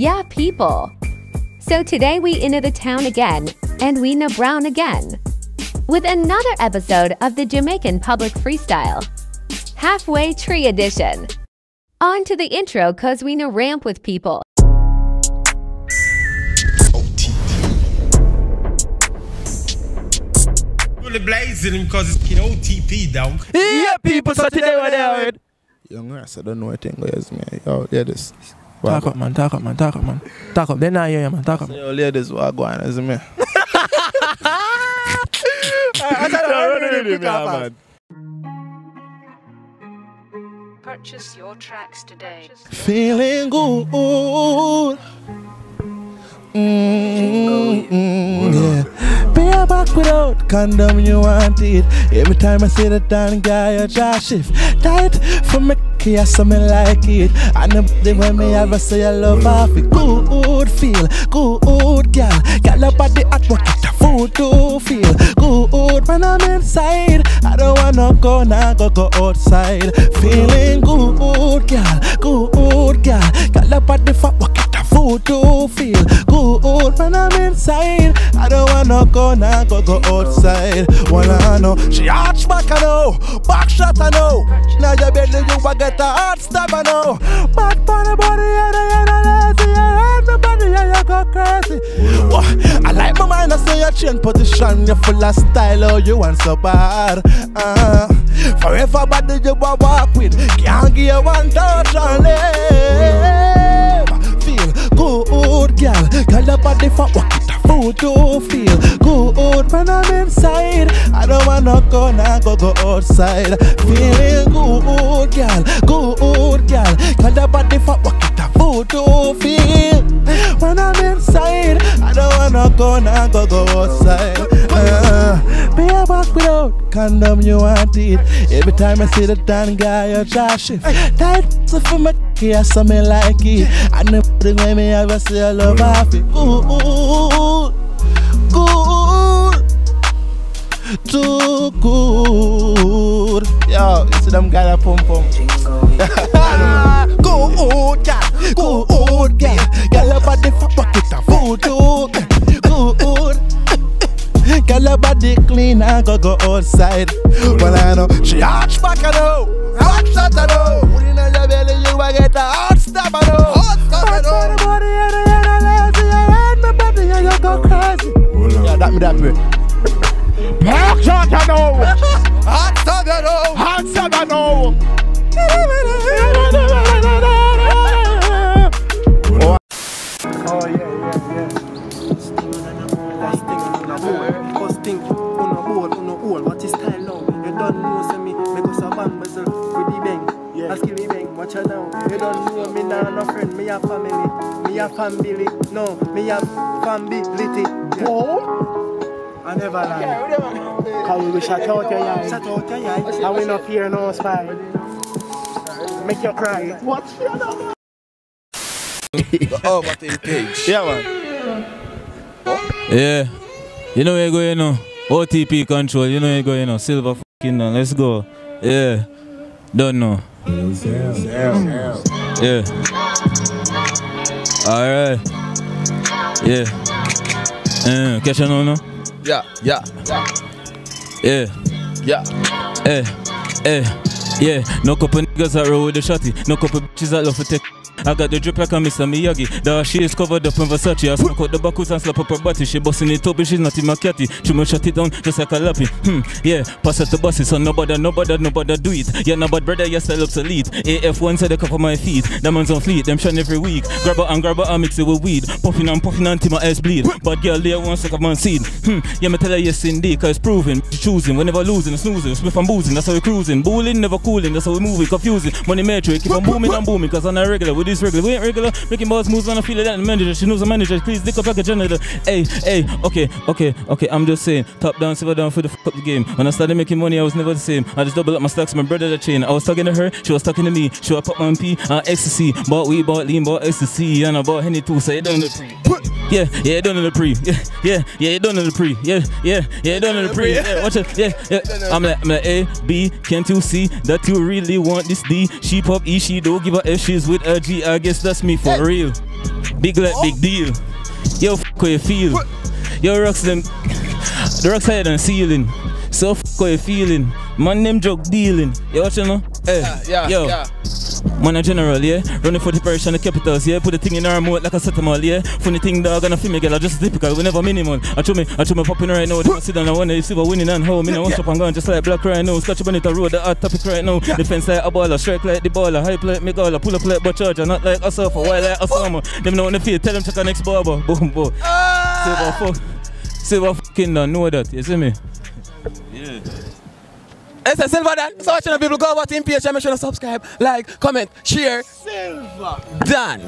Yeah, people. So today we into the town again, and we na brown again, with another episode of the Jamaican Public Freestyle, Halfway Tree edition. On to the intro, cause we na ramp with people. Blazing him because it's OTP down. Yeah, people, so today we're there. Young ass, I don't know what thing is, man. Yo, ladies. Talk up, man, talk up, man, talk up, man. Talk up, then I hear you, man, talk up. Yo, ladies, what go on, isn't it? Purchase your tracks today. Feeling good. Yeah. Pay her back without condom, you want it. Every time I see the tan guy, I just shift tight for me. Yeah, something like it. And the way me ever say I love her, feel good, feel good, girl. Girl up at the advocate, food to feel good. When I'm inside, I don't wanna go now, go outside. Feeling good, girl, good, girl. Girl up at the advocate. Food to feel good when I'm inside. I don't wanna go now, go outside. Wanna know, she arch back I know, back shot I know. Now you bet you will get the heart stab I know. Back for the body and the lazy and everybody and you go crazy. Oh, I like my mind, I say your chin position, you full of style, oh you want so bad. For everybody you will walk with, can't give you one touch on live. Feel good, girl. Girl up at the fuck, walk it up, food to feel good when I'm inside. I don't wanna go now, go outside. Feeling good, girl. Good, girl. Girl up at the fuck, walk it up, food to feel when I'm inside. I don't wanna go now, go outside. Pay her back without condom, you want it. Every time I see the tan guy, I just shift tight for my. Yeah, something like it. And the way me ever say I love her, feel good, good, too good. Yo, you see them guys that pump pump. Good, yeah, good, yeah. Girl about the fuck bucket of food, good. Girl about the clean and go outside. Well I know she arch back I know, arch shot I know. I get the hot stuff I know. Hot stuff I know. Back to the body and the head and lazy. I had my body and you go crazy. Yeah, that me. Back shot I know. Hot stuff I know. Hot stuff I know. Oh yeah, yeah, yeah. Sting on a board, on a wall. What is style now? You don't know say me because I want myself with the bang. Yeah. Ask me bang, watch her down. You don't know me now, no friend. Me a family, me a family. No, me a family. Yeah. Oh, I never lie. Cause we shut out your eyes. Shut out your eyes. I will not fear no spy. Make you cry. What? Oh, but in page. Yeah, man. Oh. Yeah. You know where you go, you know. OTP Control. You know where you go, you know. Silver fucking down. Let's go. Yeah. Don't know. Yeah. Alright. Yeah. Catch on now? Yeah. No couple niggas that roll with the shotty. No couple bitches that love to take. I got the drip like I'm Mr. Miyagi. The she is covered up in Versace. I smoke out the buckles and slap up her body. She busting it up and she's not in my catty. She must shut it down just like a lappy. Yeah, pass it to bosses. So nobody do it. Yeah, nobody brother, your style obsolete. AF1 said the cup of my feet. Diamonds on fleet, them shine every week. Grab her and mix it with weed. Puffing until my eyes bleed. But girl, there one second man seed. Yeah, me tell her yes indeed, cause it's proven. Choosing, we're never losing, snoozing, sniff and boozing. That's how we cruising. Bowling, never cooling, that's how we moving. Confusing, money metric, keep on booming and booming. Cause I'm not regular with regular, we ain't regular, making balls moves on a feeling that the manager, she knows the manager, please dick up like a janitor. Hey, okay, I'm just saying, top down, silver down for the fuck up the game. When I started making money, I was never the same. I just double up my stocks, my brother the chain. I was talking to her, she was talking to me, she would pop my MP, ecstasy, bought weed, bought lean, bought ecstasy, and I bought Henny too, so you don't know the pre. Yeah, you don't know the pre. Yeah, you don't know the pre. Yeah, you don't know the pre. Yeah, watch it, yeah. I'm like A, B, can't you see that you really want this D? She pop E, she don't give a F, she's with LG, I guess that's me for real. Big luck, big deal. Yo, f*** how you feel. Yo, rocks them. The rocks higher than ceiling. So f*** how you feeling. Man, them drug dealing. You watch, you know? Hey, yo. Yeah. Man a general, yeah? Running for the parish and the capitals, yeah? Put the thing in our mouth like a settlement, yeah? Funny thing, dog, and a female girl are just typical, we never minimal. I show me popping right now, they sit down and wonder if silver winning and how. Me now one shop and gone just like black right now. Scotch bonnet a road, the hot topic right now. Defense like a baller, strike like the baller, hype like me galler, pull up like but charger, not like us off, why like us armor. Them know on the field, tell them check our next barber. Boom, boom. Silver fucking don't know that, you see me? Yeah. It's a Silver Dan. So watching the people go about in page and make sure to subscribe, like, comment, share. Silver Dan.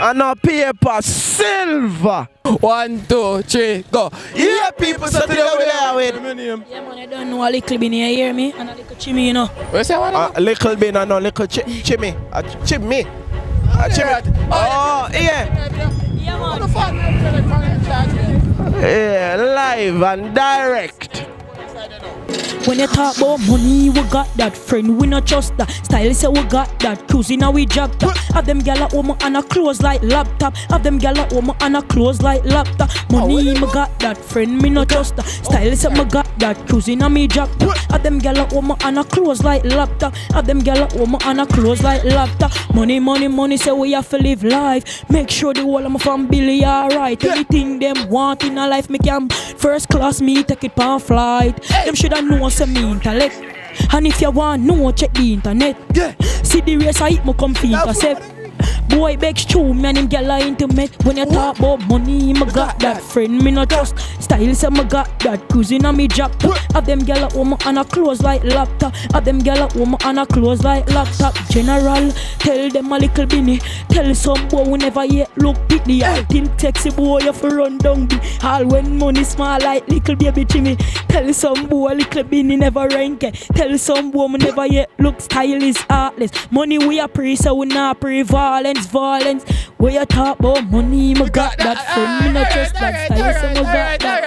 And now paper Silver. 1, 2, 3, go. Yeah, people, so today we are with. Yeah, man, I don't know a little bit, you hear me? And a little chimmy, you know. What say what? A little bit and a little chimmy. A chimmy. A chimmy. Oh, yeah. Yeah, man. What the fuck? Yeah, live and direct. When you talk about money, we got that. Friend, we not trust that. Style say we got that. Cruising now we jacked that. Have them gyal at home and a clothes like laptop. Have them gyal at home and a clothes like laptop. Money, me got that. Friend, me not trust that. Style say me got that. Cruising now me jacked that. Have them gyal at home and a clothes like laptop. Have them gyal at home and a clothes like laptop. Money, money, money, say we have to live life. Make sure the whole of my family alright. Anything them want in a life, me can first class me take it pan flight. Them shoulda know. Intellect. And if you want no, check the internet. Yeah. See the race I hit my comfy intercept. Boy begs true, man, him get lie intimate. When you talk about money, me got that. Friend, me not trust. Style say me got that. Cruising on me jack. Have them gyal at home and a clothes like laptop. Have them gyal at home and a clothes like laptop. General, tell them a little binny. Tell some boy we never yet look pity. I think taxi boy you for run down be. All when money small like little baby Jimmy. Tell some boy little binny never rank it. Tell some boy me never yet look stylish, heartless. Money we a pray, so we not pray violent. Violence, where you talk about money, me got that friend, me not trust that style, so me got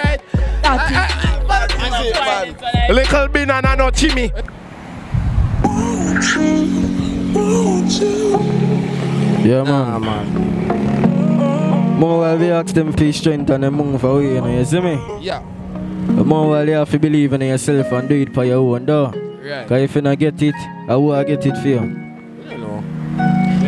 that. Little bin and I know Timmy. Yeah, man. More while they ask them for strength and they move away, you see me? Yeah. More while you have to believe in yourself and do it for your own door. Right. Because if you don't get it, I will get it for you.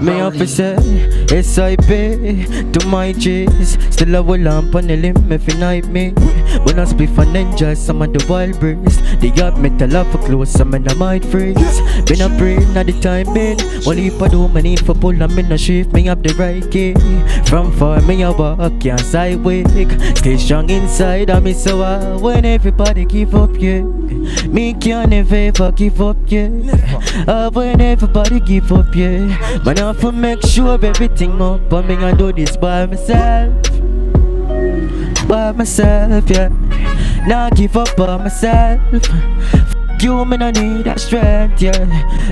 Me officer, SIP to my J's. Still I will lamp on the limb if you knife me. When I split for ninjas, some of the wild breeze. They got me to love for close, some of them might freeze. Been a brain at the timing. Only if I do my need for pull, I'm in a shift. Me up the right key. From far, me a walk, can't side wake. Stay strong inside, I miss a while. When everybody give up, yeah. Me can't ever give up, yeah. When everybody give up, yeah. Man, I have to make sure everything up. But me I do this by myself. By myself, yeah. Now give up by myself. F you, me no need that strength, yeah.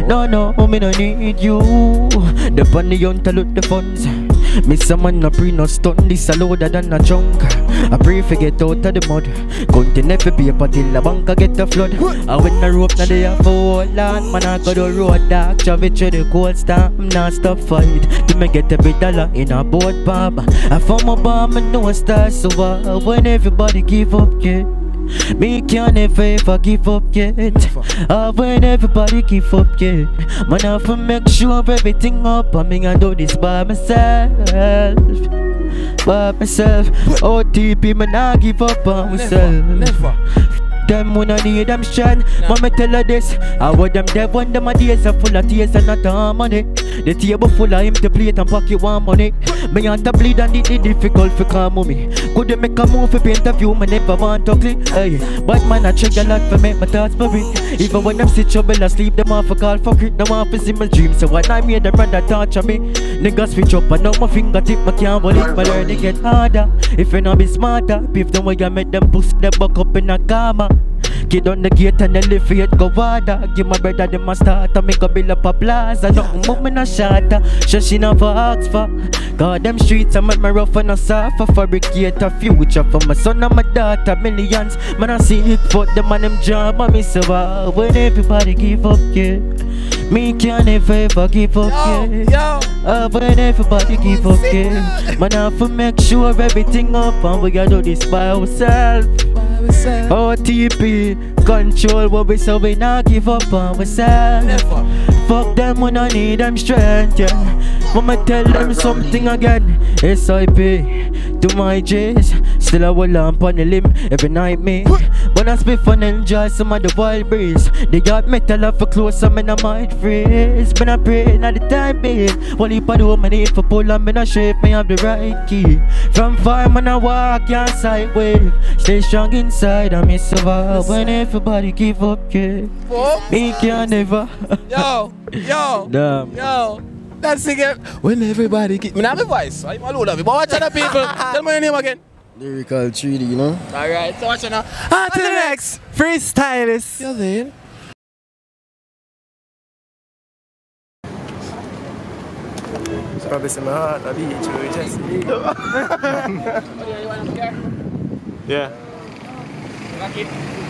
No, me no need you. The bunny on to loot the funds. Me someone a pre no stun, this a loader than a chunk. I pray for get out of the mud. Continue for paper till the bank get a flood. I win the rope, now they have for all land. Man, I go the road dark, shove it through the cold storm. Now stop fight, till me get a bit dollar in a boat bomb. I found my bomb and no star, so when everybody give up, yeah. Me can't ever give up yet. When everybody give up yet. Man, I have to make sure everything up. I mean, I do this by myself. By myself. OTP, man, I give up on myself. Never. Them when I need them strength, mama tell her this. I want them dead when them days are full of tears and not harmony. The table full of empty plate and pocket warm money. Me want to bleed and it difficult for calm me. Could you make a move for paint a view, me never want to clean. But man I check a lot for make my thoughts for it. Even when them sit trouble I sleep, them off a call for it. Them off a simple dream, so when I made them rather torture me. Niggas switch up and now my fingertip, I can't hold it. My learning get harder, if you not be smarter. If the way I make them push them back up in a karma. Kid on the gate and elevate go water. Give my brother the master to make a bill up a plaza. Nothing move me no shatter, so she never ask for. God them streets I make me rough and I suffer. Fabricate a future for my son and my daughter. Millions, man I see it for them and them job. I miss a while when everybody give up, yeah. Me can't even fucking forget. But everybody give up. Man, I have to make sure everything up, and we gotta do this by ourselves. OTP control, what we so we not give up on ourselves. Never. Fuck them, we don't need them strength. Yeah. Mama tell them something again. SIP to my J's. Still I will lamp on the limb every night, me. When I spit fun and enjoy some of the wild breeze. They got metal up for close, so man I might freeze. When I pray, not the time being. One heap of dough, man need for pull and man I shape, me have the right key. From far, man I walk, can't sideways. Stay strong inside, I may survive. When everybody give up, yeah. Me can't never. Yo. That's again. When everybody give. Me not have a voice, I'm a load of it. But watch other people. Tell me your name again. Lyrical 3D, you know? Alright, so watch it now. On to the next freestylist. You're there. It's probably some heart, I'll be here to just me. Oh, yeah, you want to scare? Yeah.